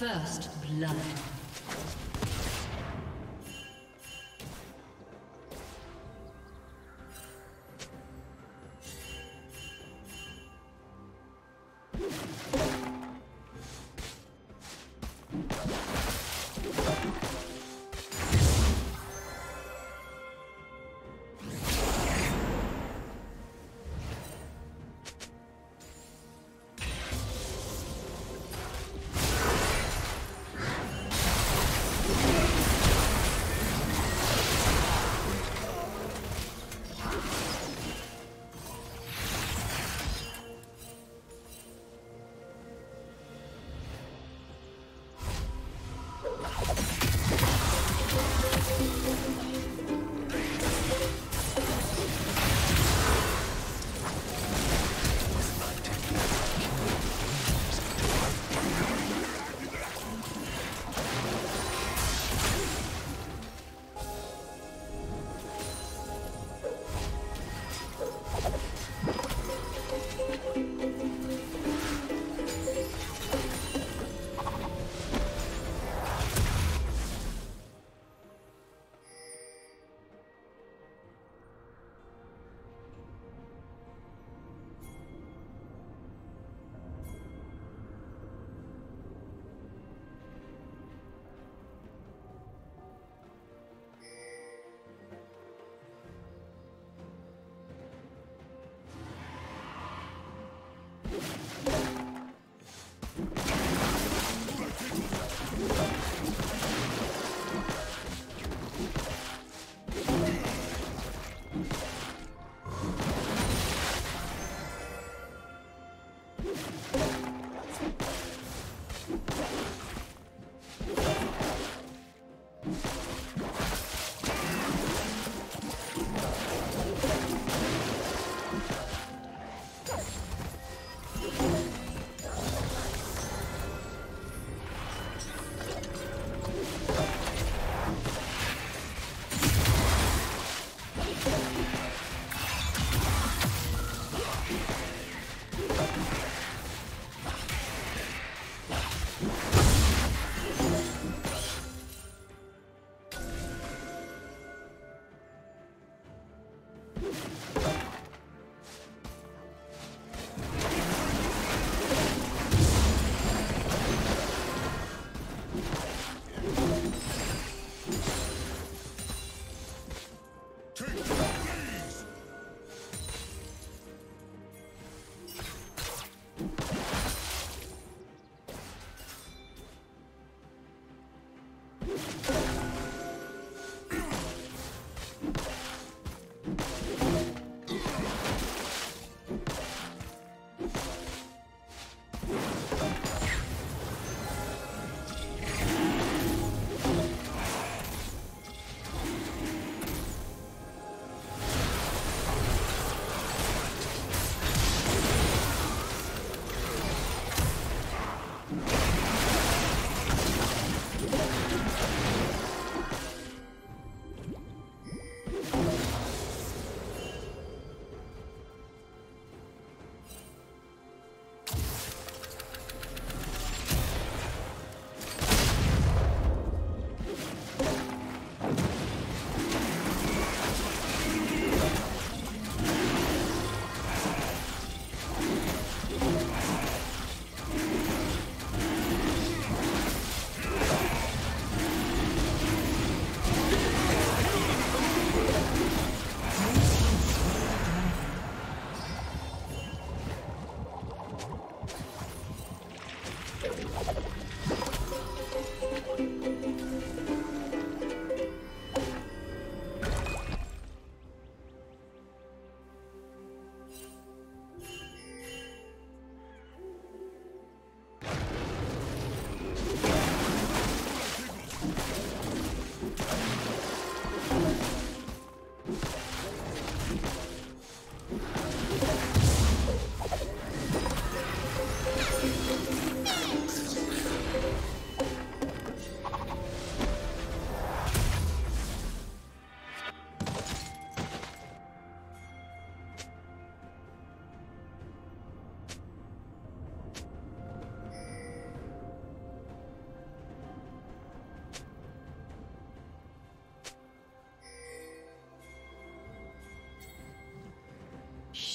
First blood.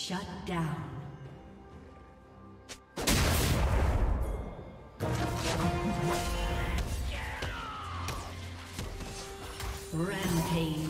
Shut down. Rampage.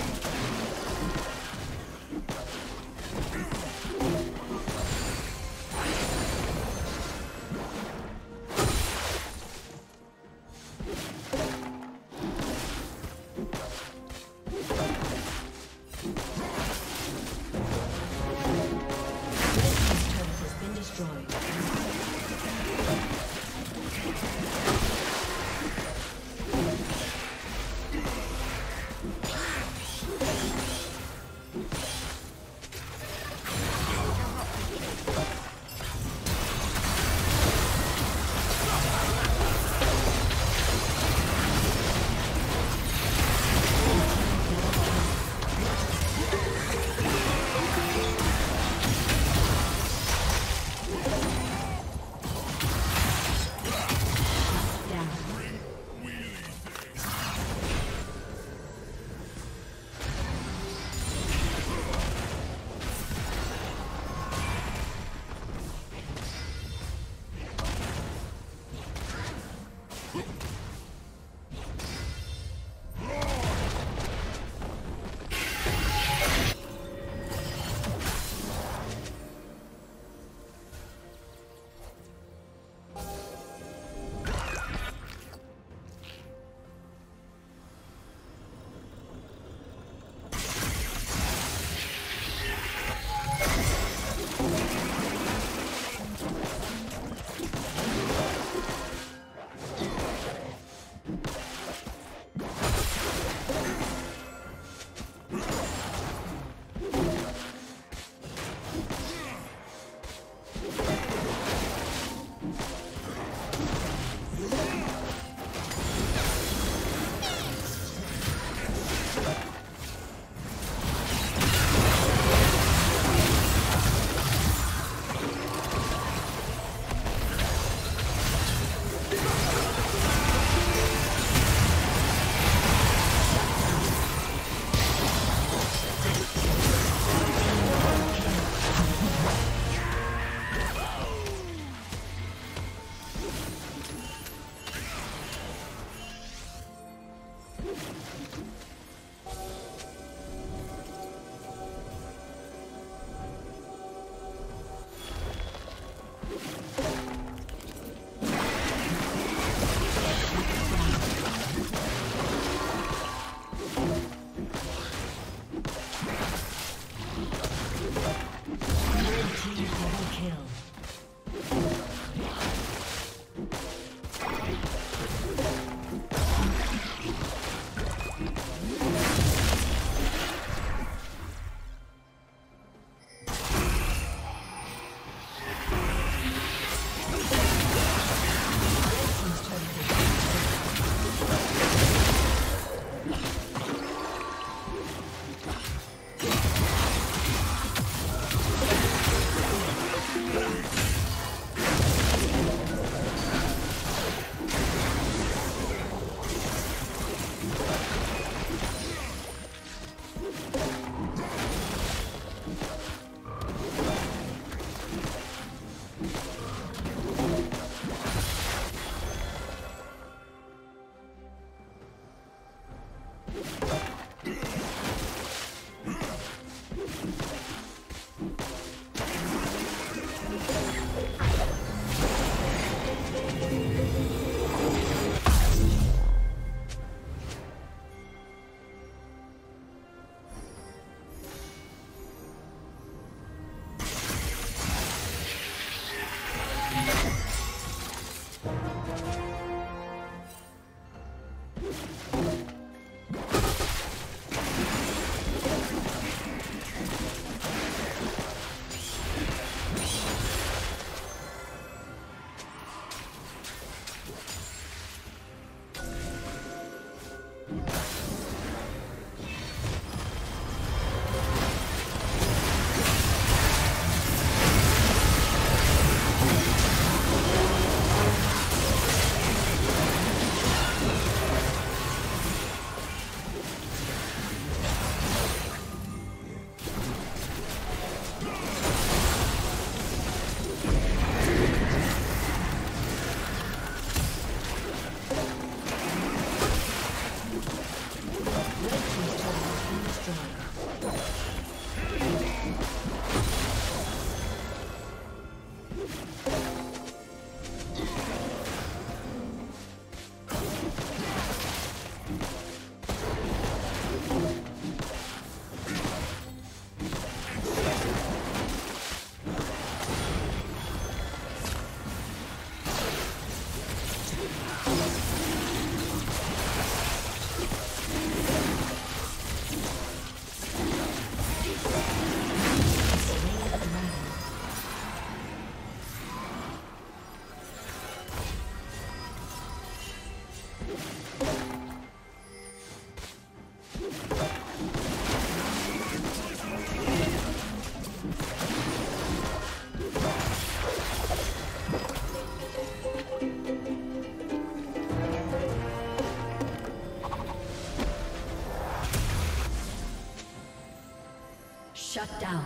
Shut down.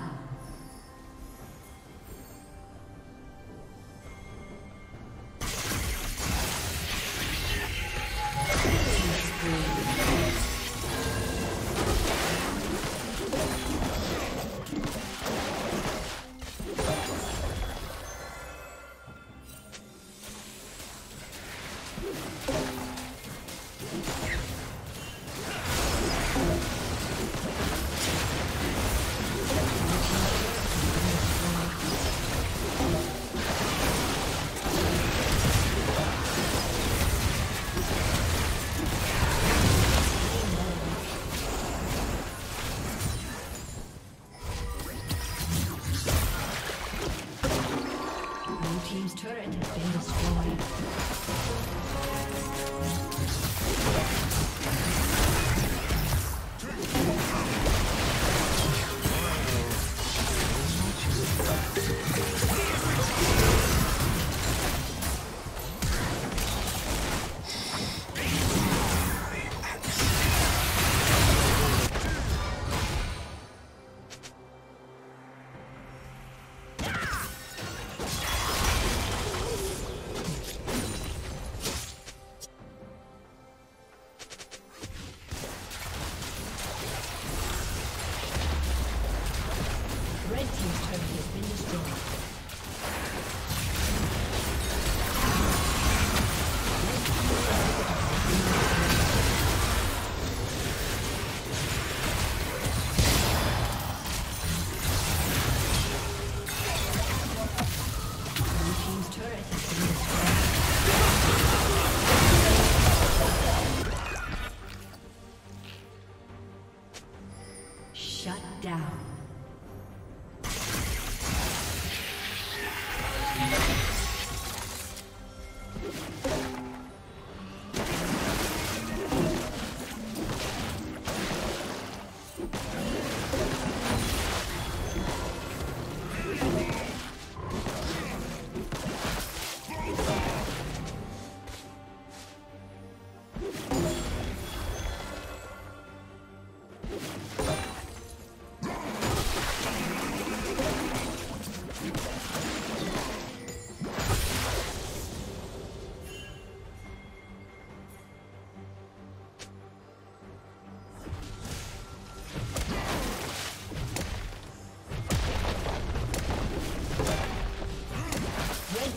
Red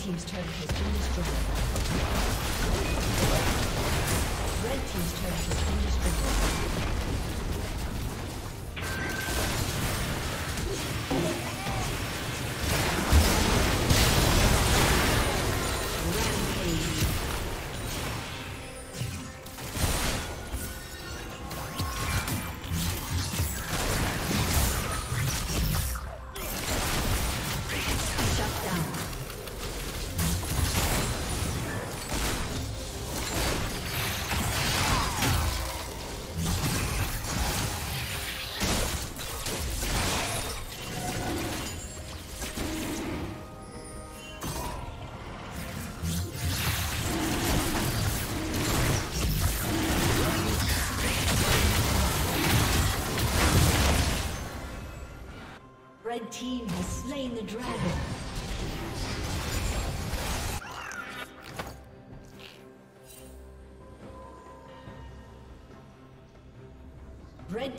Team's turret has been destroyed. Red team has slain the dragon. Red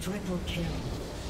Triple kill.